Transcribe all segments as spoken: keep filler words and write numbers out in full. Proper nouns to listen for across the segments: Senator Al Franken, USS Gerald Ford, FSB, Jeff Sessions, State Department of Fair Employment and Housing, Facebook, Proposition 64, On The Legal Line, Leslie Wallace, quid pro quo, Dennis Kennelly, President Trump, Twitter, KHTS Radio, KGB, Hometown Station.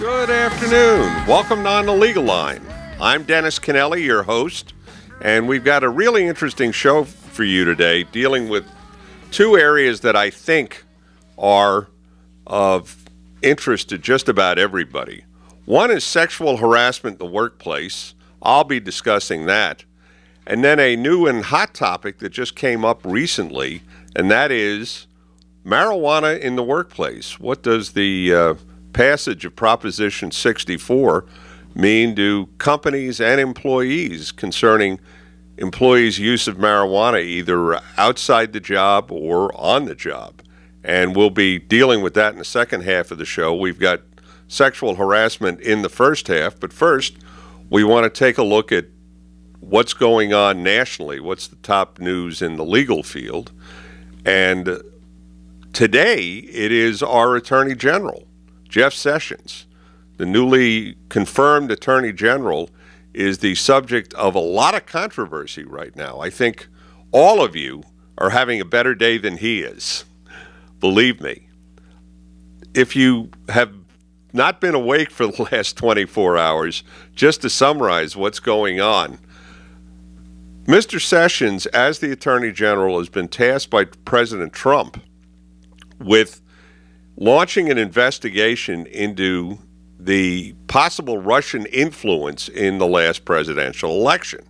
Good afternoon. Welcome to On the Legal Line. I'm Dennis Kennelly, your host, and we've got a really interesting show for you today dealing with two areas that I think are of interest to just about everybody. One is sexual harassment in the workplace. I'll be discussing that. And then a new and hot topic that just came up recently, and that is marijuana in the workplace. What does the uh, passage of Proposition sixty-four mean to companies and employees concerning employees' use of marijuana either outside the job or on the job? And we'll be dealing with that in the second half of the show. We've got sexual harassment in the first half, but first we want to take a look at what's going on nationally, what's the top news in the legal field. And today it is our Attorney General, Jeff Sessions. The newly confirmed Attorney General is the subject of a lot of controversy right now. I think all of you are having a better day than he is, believe me. If you have not been awake for the last twenty-four hours, just to summarize what's going on, Mister Sessions, as the Attorney General, has been tasked by President Trump with launching an investigation into the possible Russian influence in the last presidential election.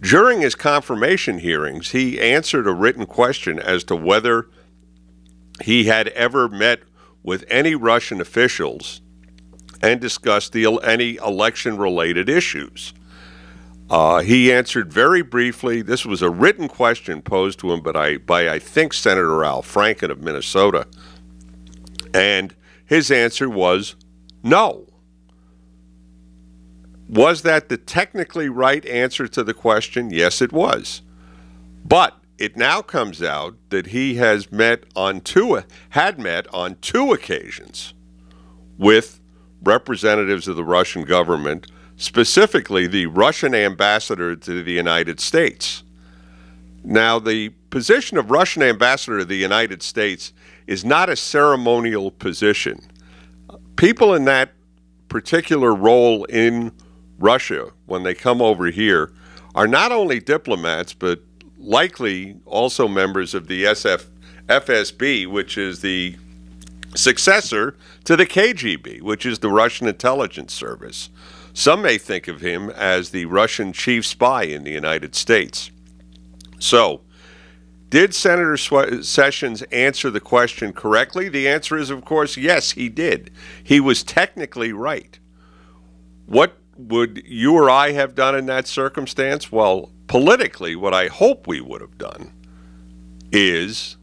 During his confirmation hearings, he answered a written question as to whether he had ever met with any Russian officials and discussed the, any election-related issues. Uh, he answered very briefly. This was a written question posed to him but I, by, I think, Senator Al Franken of Minnesota. And his answer was no. Was that the technically right answer to the question? Yes, it was. But it now comes out that he has met on two, had met on two occasions with representatives of the Russian government, specifically the Russian ambassador to the United States. Now, the position of Russian ambassador to the United States is not a ceremonial position. People in that particular role in Russia, when they come over here, are not only diplomats, but likely also members of the F S B, which is the successor to the K G B, which is the Russian intelligence service. Some may think of him as the Russian chief spy in the United States. So, did Senator Sessions answer the question correctly? The answer is, of course, yes, he did. He was technically right. What would you or I have done in that circumstance? Well, politically, what I hope we would have done is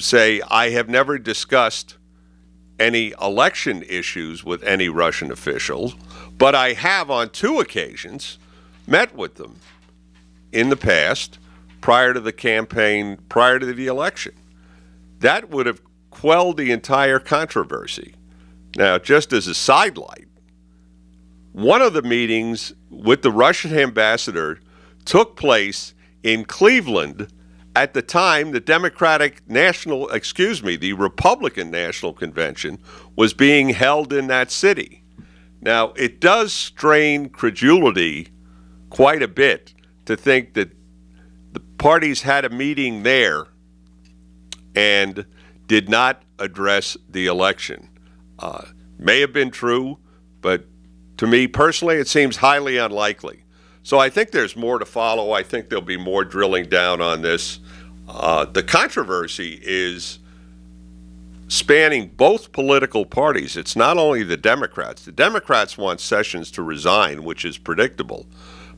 say, I have never discussed any election issues with any Russian officials, but I have on two occasions met with them in the past, prior to the campaign, prior to the election. That would have quelled the entire controversy. Now, just as a sidelight, one of the meetings with the Russian ambassador took place in Cleveland at the time the Democratic National, excuse me, the Republican National Convention was being held in that city. Now, it does strain credulity quite a bit to think that the parties had a meeting there and did not address the election. Uh, may have been true, but to me personally, it seems highly unlikely. So I think there's more to follow. I think there'll be more drilling down on this. Uh, the controversy is spanning both political parties. It's not only the Democrats. The Democrats want Sessions to resign, which is predictable.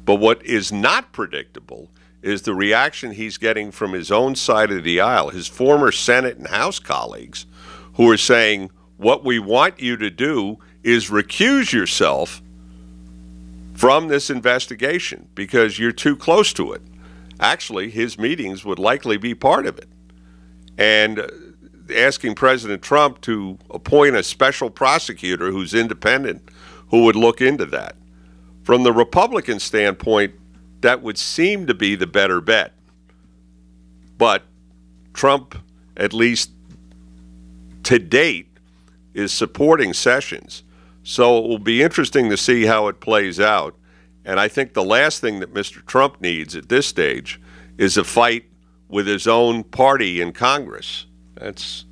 But what is not predictable is the reaction he's getting from his own side of the aisle, his former Senate and House colleagues, who are saying, what we want you to do is recuse yourself from this investigation because you're too close to it. Actually, his meetings would likely be part of it. And asking President Trump to appoint a special prosecutor who's independent who would look into that. From the Republican standpoint, that would seem to be the better bet. But Trump, at least to date, is supporting Sessions. So it will be interesting to see how it plays out. And I think the last thing that Mister Trump needs at this stage is a fight with his own party in Congress. That's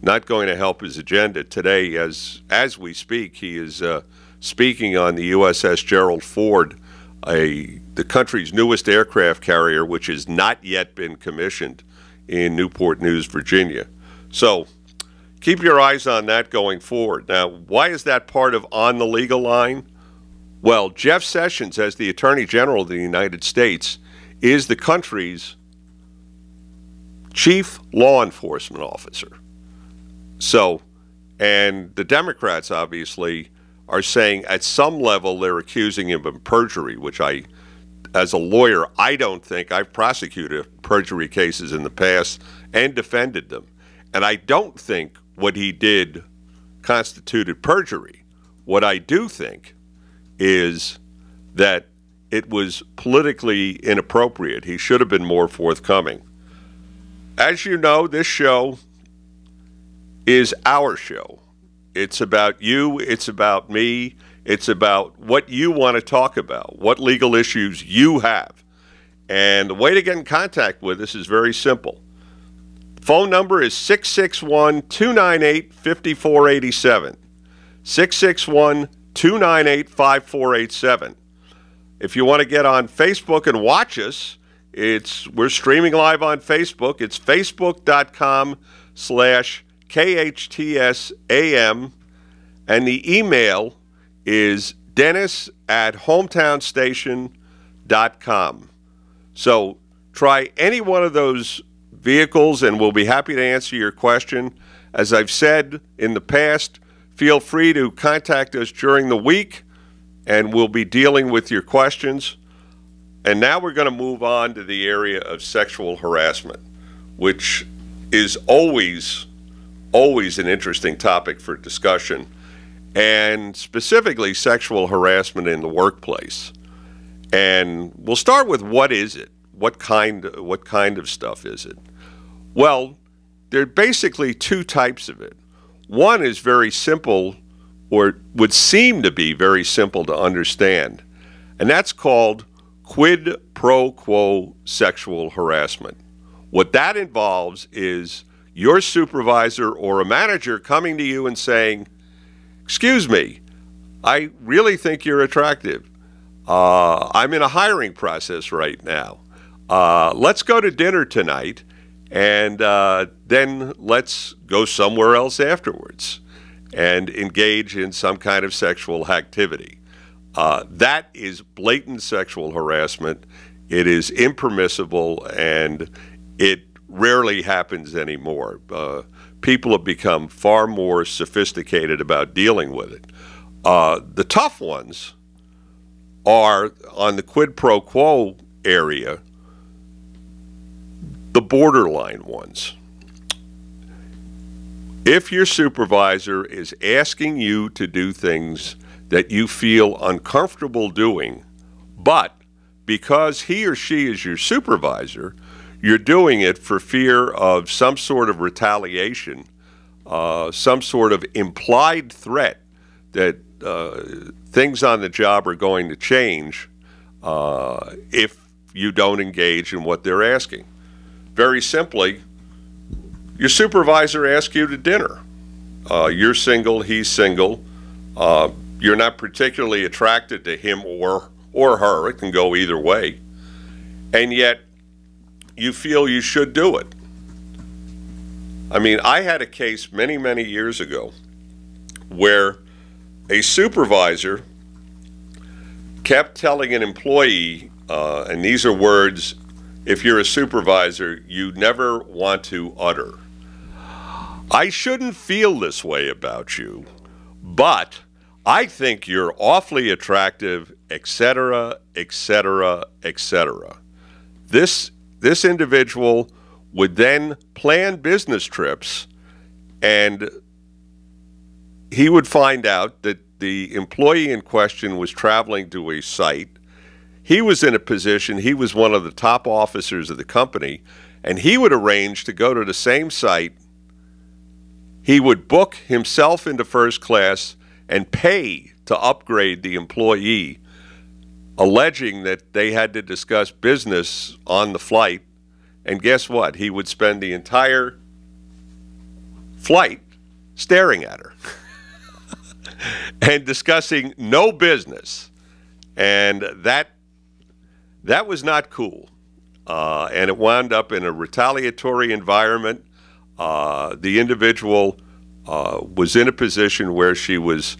not going to help his agenda. Today, as, as we speak, he is uh, speaking on the U S S Gerald Ford, a, the country's newest aircraft carrier, which has not yet been commissioned, in Newport News, Virginia. So keep your eyes on that going forward. Now, why is that part of On the Legal Line? Well, Jeff Sessions, as the Attorney General of the United States, is the country's chief law enforcement officer. So, and the Democrats, obviously, are saying at some level they're accusing him of perjury, which I, as a lawyer, I don't think. I've prosecuted perjury cases in the past and defended them. And I don't think what he did constituted perjury. What I do think is that it was politically inappropriate. He should have been more forthcoming. As you know, this show is our show. It's about you. It's about me. It's about what you want to talk about, what legal issues you have. And the way to get in contact with us is very simple. The phone number is six six one, two nine eight, five four eight seven. six six one, two nine eight, five four eight seven. If you want to get on Facebook and watch us, it's we're streaming live on Facebook. It's facebook dot com slash K H T S A M. And the email is dennis at hometown station dot com. So try any one of those vehicles, and we'll be happy to answer your question. As I've said in the past, feel free to contact us during the week, and we'll be dealing with your questions. And now we're going to move on to the area of sexual harassment, which is always, always an interesting topic for discussion, and specifically sexual harassment in the workplace. And we'll start with what is it? What kind, what kind of stuff is it? Well, there are basically two types of it. One is very simple, or would seem to be very simple to understand, and that's called quid pro quo sexual harassment. What that involves is your supervisor or a manager coming to you and saying, "Excuse me, I really think you're attractive. Uh, I'm in a hiring process right now. Uh, let's go to dinner tonight, and uh, then let's go somewhere else afterwards and engage in some kind of sexual activity." Uh, that is blatant sexual harassment. It is impermissible, and it rarely happens anymore. Uh, People have become far more sophisticated about dealing with it. Uh, the tough ones are, on the quid pro quo area, the borderline ones. If your supervisor is asking you to do things that you feel uncomfortable doing, but because he or she is your supervisor, you're doing it for fear of some sort of retaliation, uh, some sort of implied threat that uh, things on the job are going to change uh, if you don't engage in what they're asking. Very simply, your supervisor asks you to dinner. Uh, you're single, he's single. Uh, you're not particularly attracted to him or, or her. It can go either way. And yet, you feel you should do it. I mean, I had a case many, many years ago where a supervisor kept telling an employee, uh, and these are words, if you're a supervisor, you never want to utter. "I shouldn't feel this way about you, but I think you're awfully attractive, et cetera, et cetera, et cetera" This This individual would then plan business trips, and he would find out that the employee in question was traveling to a site. He was in a position, he was one of the top officers of the company, and he would arrange to go to the same site He would book himself into first class and pay to upgrade the employee, alleging that they had to discuss business on the flight. And guess what? He would spend the entire flight staring at her and discussing no business. And that that was not cool. Uh, and it wound up in a retaliatory environment. Uh, the individual uh, was in a position where she was,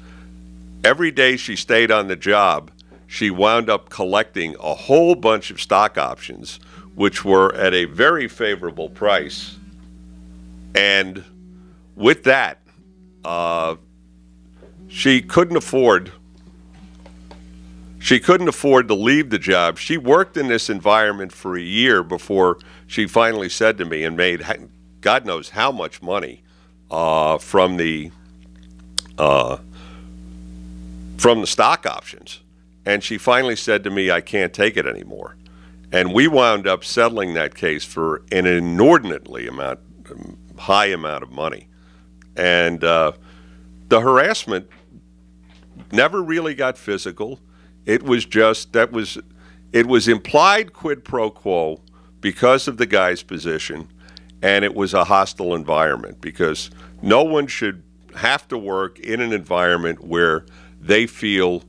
every day she stayed on the job, she wound up collecting a whole bunch of stock options, which were at a very favorable price. And with that, uh, she couldn't afford, she couldn't afford to leave the job. She worked in this environment for a year before she finally said to me and made God knows how much money uh, from the uh, from the stock options. And she finally said to me, I can't take it anymore. And we wound up settling that case for an inordinately amount, high amount of money. And uh, the harassment never really got physical. It was just, that was, it was implied quid pro quo because of the guy's position, and it was a hostile environment because no one should have to work in an environment where they feel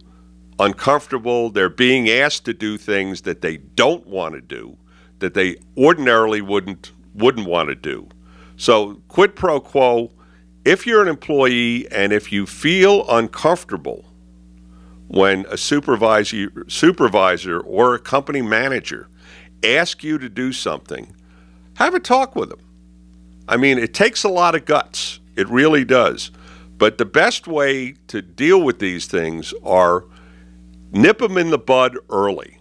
uncomfortable, they're being asked to do things that they don't want to do, that they ordinarily wouldn't wouldn't want to do. So quid pro quo, if you're an employee and if you feel uncomfortable when a supervisor, supervisor or a company manager asks you to do something, have a talk with them. I mean, it takes a lot of guts. It really does. But the best way to deal with these things are nip them in the bud early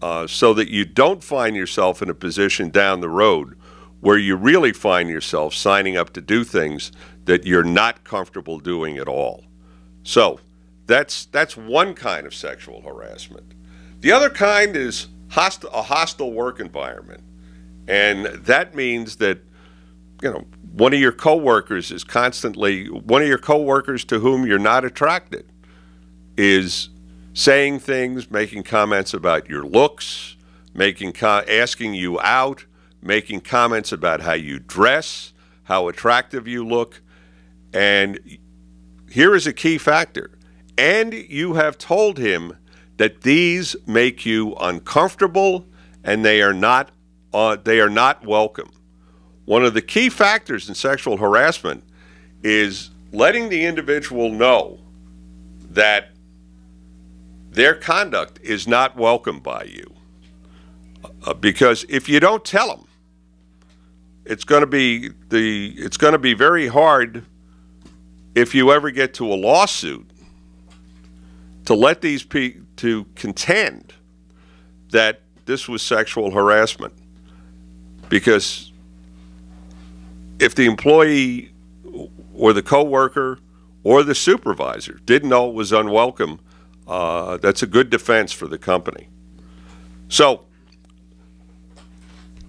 uh, so that you don't find yourself in a position down the road where you really find yourself signing up to do things that you're not comfortable doing at all. So that's, that's one kind of sexual harassment. The other kind is host- a hostile work environment. And that means that, you know, one of your coworkers is constantly, one of your coworkers to whom you're not attracted is saying things, making comments about your looks, making com asking you out, making comments about how you dress, how attractive you look. And here is a key factor. And you have told him that these make you uncomfortable and they are not, uh, they are not welcome. One of the key factors in sexual harassment is letting the individual know that their conduct is not welcomed by you, uh, because if you don't tell them, it's going to be the it's going to be very hard if you ever get to a lawsuit to let these pe to contend that this was sexual harassment, because if the employee or the coworker or the supervisor didn't know it was unwelcome, Uh, that's a good defense for the company. So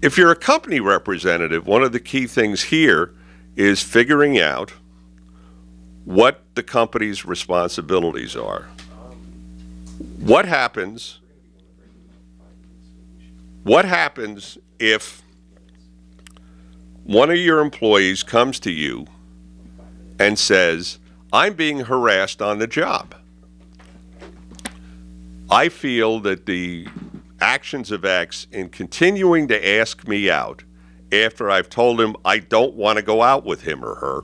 if you're a company representative, one of the key things here is figuring out what the company's responsibilities are. What happens, what happens if one of your employees comes to you and says, I'm being harassed on the job? I feel that the actions of X in continuing to ask me out after I've told him I don't want to go out with him or her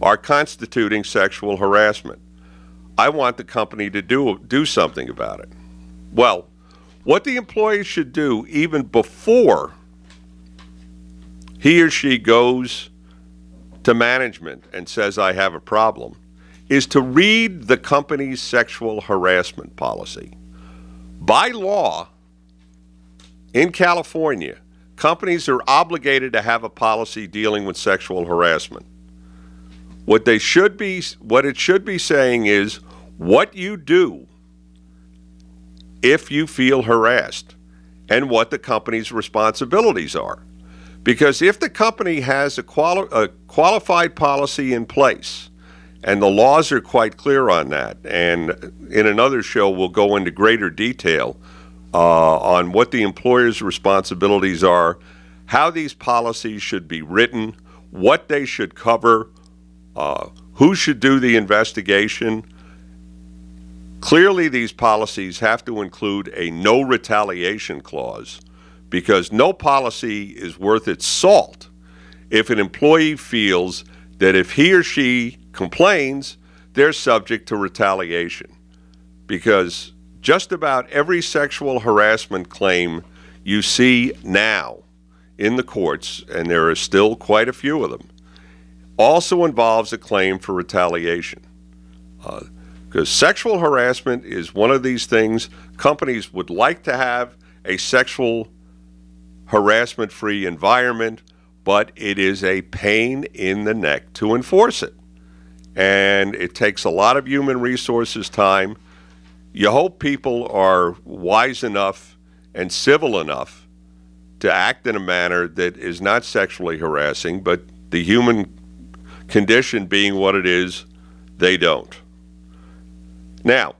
are constituting sexual harassment. I want the company to do, do something about it. Well, what the employee should do even before he or she goes to management and says, I have a problem, is to read the company's sexual harassment policy. By law, in California, companies are obligated to have a policy dealing with sexual harassment. What they should be, what it should be saying is what you do if you feel harassed and what the company's responsibilities are. Because if the company has a, quali a qualified policy in place, and the laws are quite clear on that, and in another show we'll go into greater detail uh, on what the employer's responsibilities are, how these policies should be written, what they should cover, uh, who should do the investigation. Clearly, these policies have to include a no retaliation clause, because no policy is worth its salt if an employee feels that if he or she complains, they're subject to retaliation. Because just about every sexual harassment claim you see now in the courts, and there are still quite a few of them, also involves a claim for retaliation. Uh, because sexual harassment is one of these things. Companies would like to have a sexual harassment-free environment, but it is a pain in the neck to enforce it. And it takes a lot of human resources time. You hope people are wise enough and civil enough to act in a manner that is not sexually harassing, but the human condition being what it is, they don't. Now,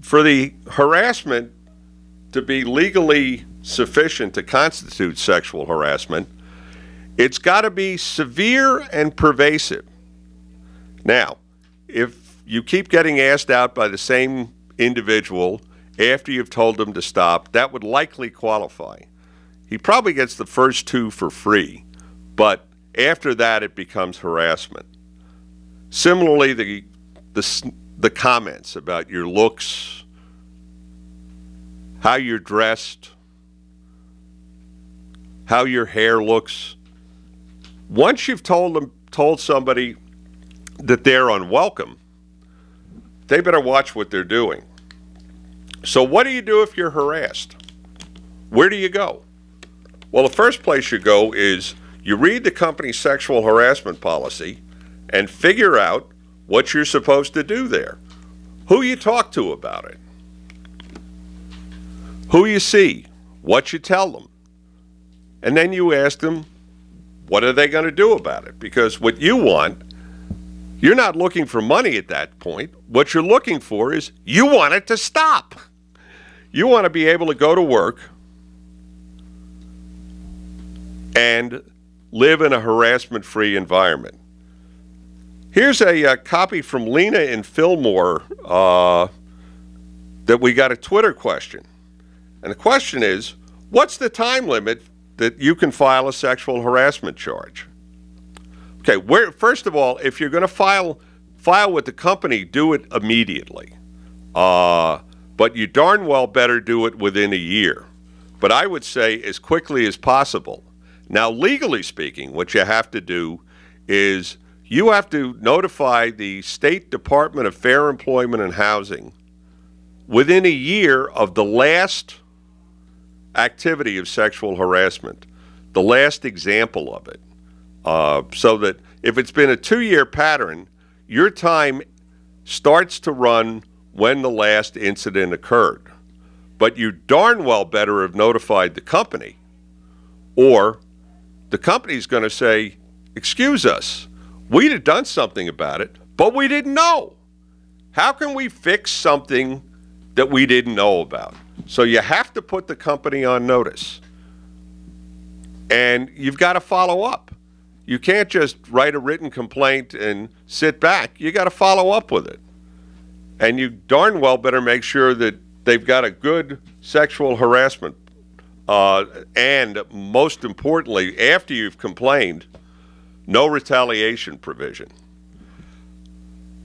for the harassment to be legally sufficient to constitute sexual harassment, it's got to be severe and pervasive. Now, if you keep getting asked out by the same individual after you've told them to stop, that would likely qualify. He probably gets the first two for free, but after that it becomes harassment. Similarly, the, the, the comments about your looks, how you're dressed, how your hair looks. Once you've told them, told somebody that they're unwelcome, they better watch what they're doing. So what do you do if you're harassed? Where do you go? Well, the first place you go is you read the company's sexual harassment policy and figure out what you're supposed to do there, who you talk to about it, who you see, what you tell them. And then you ask them, what are they going to do about it? Because what you want, you're not looking for money at that point. What you're looking for is you want it to stop. You want to be able to go to work and live in a harassment-free environment. Here's a, a copy from Lena in Fillmore uh, that we got a Twitter question. And the question is, what's the time limit that you can file a sexual harassment charge? Okay, where, first of all, if you're going to file file with the company, do it immediately. Uh, but you darn well better do it within a year. But I would say as quickly as possible. Now, legally speaking, what you have to do is you have to notify the State Department of Fair Employment and Housing within a year of the last activity of sexual harassment, the last example of it, uh, so that if it's been a two-year pattern, your time starts to run when the last incident occurred. But you darn well better have notified the company, or the company's going to say, excuse us, we'd have done something about it, but we didn't know. How can we fix something that we didn't know about? So you have to put the company on notice, and you've got to follow up. You can't just write a written complaint and sit back. You got to follow up with it, and you darn well better make sure that they've got a good sexual harassment. Uh, and most importantly, after you've complained, no retaliation provision.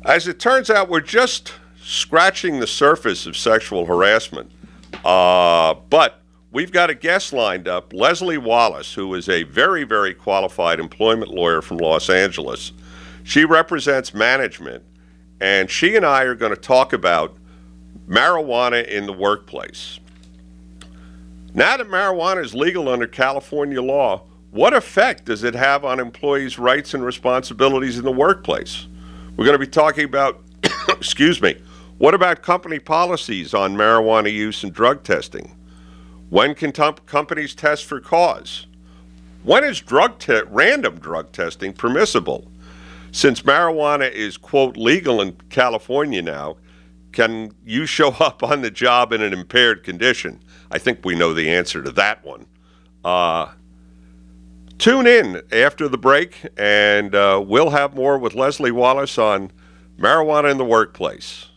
As it turns out, we're just scratching the surface of sexual harassment. Uh, but we've got a guest lined up, Leslie Wallace, who is a very, very qualified employment lawyer from Los Angeles. She represents management, and she and I are going to talk about marijuana in the workplace. Now that marijuana is legal under California law, what effect does it have on employees' rights and responsibilities in the workplace? We're going to be talking about, excuse me, what about company policies on marijuana use and drug testing? When can companies test for cause? When is drug te- random drug testing permissible? Since marijuana is, quote, legal in California now, can you show up on the job in an impaired condition? I think we know the answer to that one. Uh, tune in after the break, and uh, we'll have more with Leslie Wallace on marijuana in the workplace.